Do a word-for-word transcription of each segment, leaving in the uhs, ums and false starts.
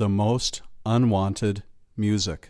The Most Unwanted Music.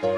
George